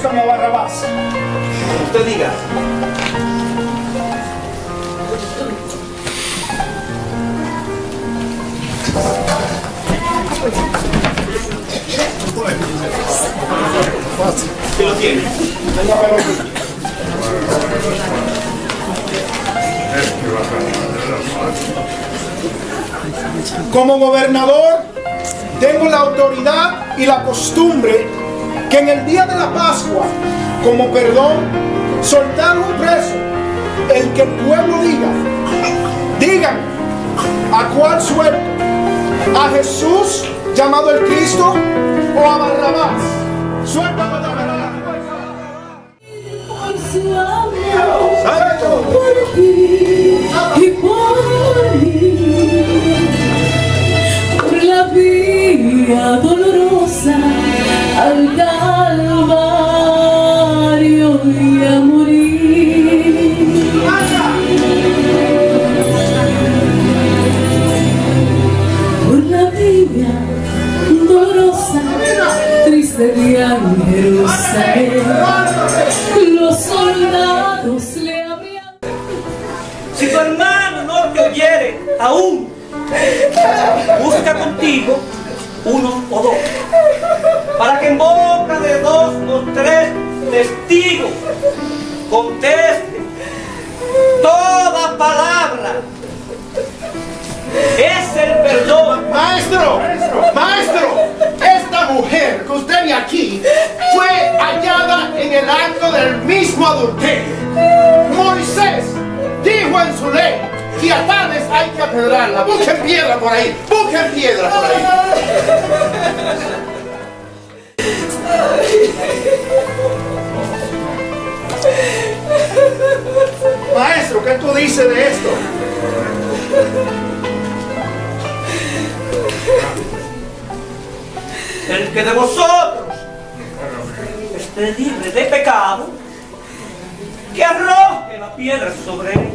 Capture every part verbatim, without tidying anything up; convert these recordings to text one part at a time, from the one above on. buscan a Barrabás. Usted diga. ¿Qué lo tiene? Como gobernador, tengo la autoridad y la costumbre que en el día de la Pascua, como perdón, soltar un preso, el que el pueblo diga, digan, ¿a cuál suelto? ¿A Jesús llamado el Cristo o a Barrabás? Suelta a Barrabás. Dolorosa al Calvario y a morir. Por la vida dolorosa, triste día en Jerusalén, los soldados le habían... Si tu hermano no te oyere aún, busca contigo uno o dos, para que en boca de dos o tres testigos conteste toda palabra. Es el perdón. Maestro, maestro, esta mujer que usted ve aquí fue hallada en el acto del mismo adulterio. Moisés dijo en su ley que a tales hay que apedrarla. Busquen piedra por ahí, busquen piedra por ahí. Maestro, ¿qué tú dices de esto? El que de vosotros esté libre de pecado, que arroje la piedra sobre él.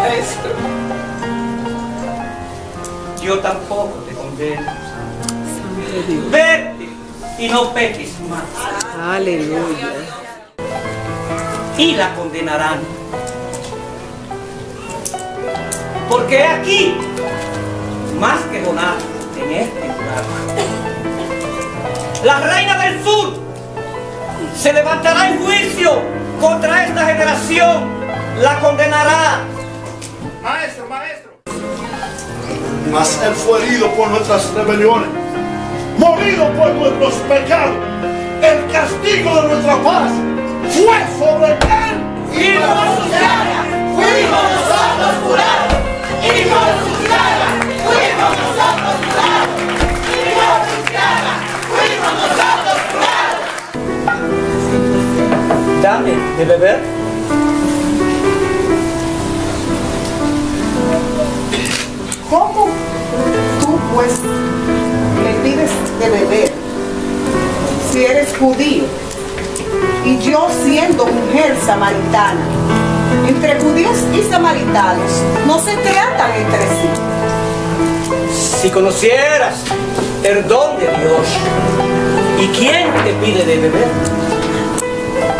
Maestro, yo tampoco te condeno. Vete y no peques más. Aleluya. Y la condenarán, porque aquí más que donar en este lugar, la reina del sur se levantará en juicio contra esta generación, la condenará. Maestro, maestro. Mas él fue herido por nuestras rebeliones, molido por nuestros pecados. El castigo de nuestra paz fue sobre él. Y por sus llagas fuimos nosotros curados. Y por sus llagas fuimos nosotros curados. Y por sus llagas fuimos nosotros curados. Dame de beber. ¿Cómo tú pues me pides de beber si eres judío y yo siendo mujer samaritana? Entre judíos y samaritanos no se tratan entre sí. Si conocieras el don de Dios y quién te pide de beber,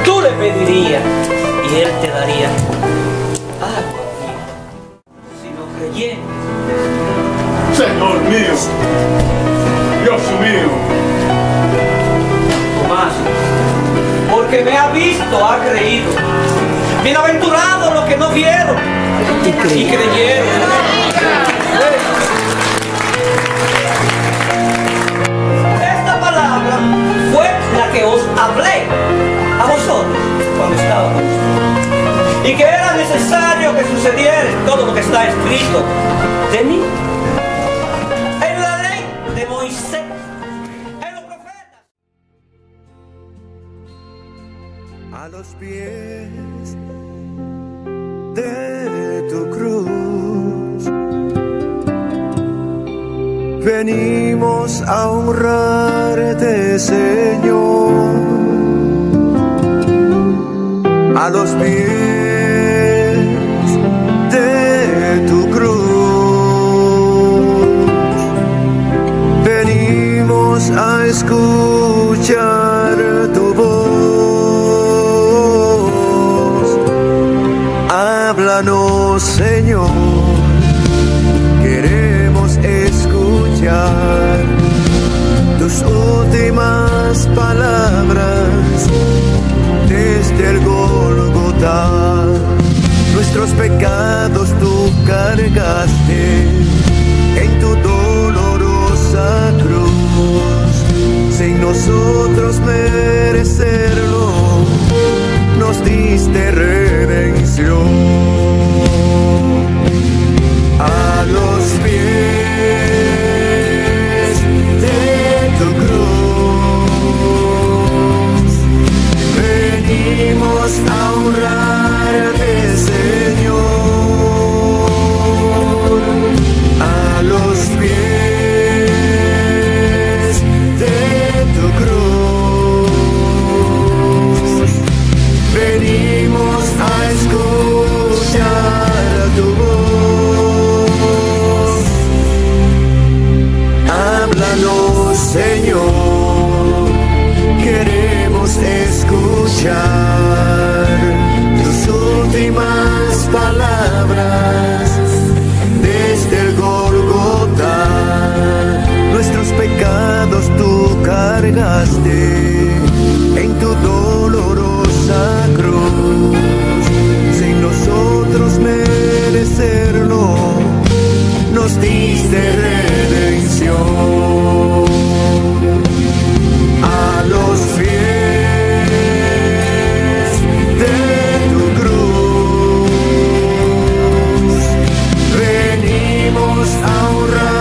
tú le pedirías y él te daría agua. Si no creyentes. Señor mío, Dios mío. Tomás, porque me ha visto, ha creído. Bienaventurados los que no vieron y creyeron. Esta palabra fue la que os hablé a vosotros. escrito de mí, en la ley de Moisés, en los profetas. A los pies de tu cruz venimos a honrarte, Señor. A los pies de tu cruz venimos a escuchar tu voz. Háblanos, Señor, queremos escuchar tus últimas palabras. Desde el Gólgota nuestros pecados tú cargaste, en tu dolorosa cruz, sin nosotros merecerlo, nos diste redención. A los pies de tu cruz venimos a honrarte, Señor. A los pies de tu cruz venimos a escuchar tu voz. Háblanos, Señor, queremos escuchar tus últimas palabras. Desde el Gólgota nuestros pecados tú cargaste, en tu dolorosa cruz, sin nosotros merecerlo, nos diste redención. A los pies de tu cruz venimos a honrar.